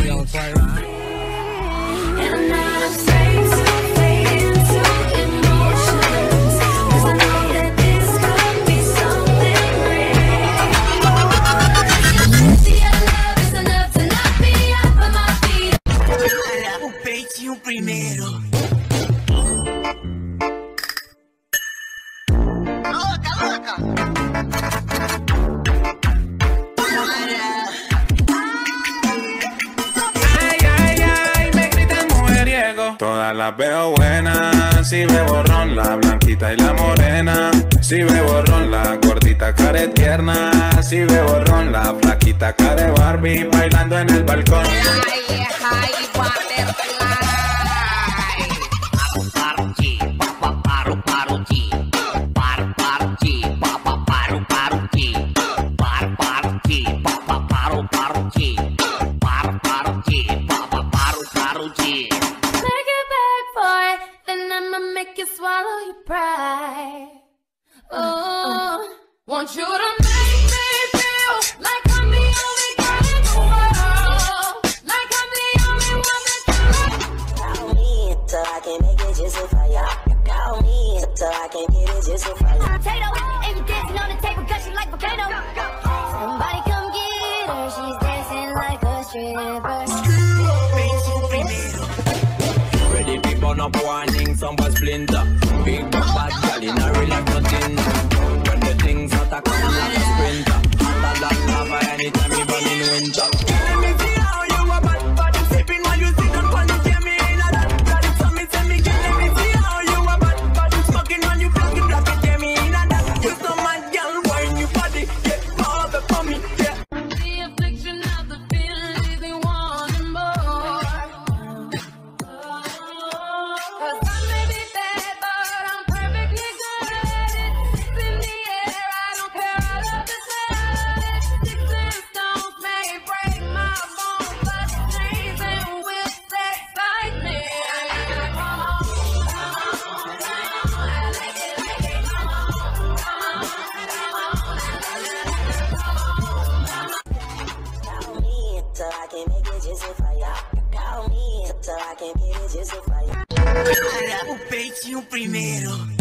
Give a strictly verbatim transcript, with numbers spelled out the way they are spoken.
free on fire. And I'm safe. Primero. Loca, loca. Ay, ay, ay, me gritan mujeriego. Todas las veo buenas, si ve borrón, la blanquita y la morena. Si ve borrón, la gordita care tierna. Si ve borrón, la flaquita care Barbie bailando en el balcón. Ay, ay, water. Want you to make me feel like I'm the only girl in the world, like I'm the only one that's true. I don't need it till I can make it just for you. I don't need it till I can get it just for you. Potato, and you dancing on the table 'cause she like volcano. Somebody come get her, she's dancing like a stripper. Ready people no warning, some was splinter. Big bad girl in a real life nothing. Things that I come like a sprinter. Hotter than lava anytime you burn in winter. Tell me see how you a bad bad sipping while you sit on the jammy in a lot that so me tell me get me see how you a bad bad smoking when you flocking black and jammy in a lot. You so mad girl wine you body get all the for me yeah. The affliction of the feeling leaves me wanting more. Cause I may be bad but I'm perfectly good at it. Yo primero.